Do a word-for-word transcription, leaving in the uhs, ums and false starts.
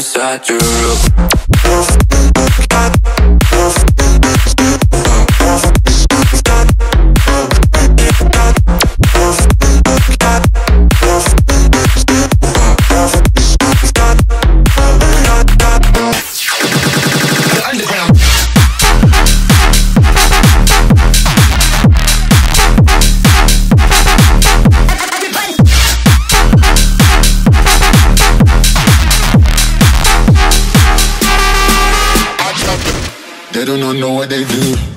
inside your room. They do not know what they do.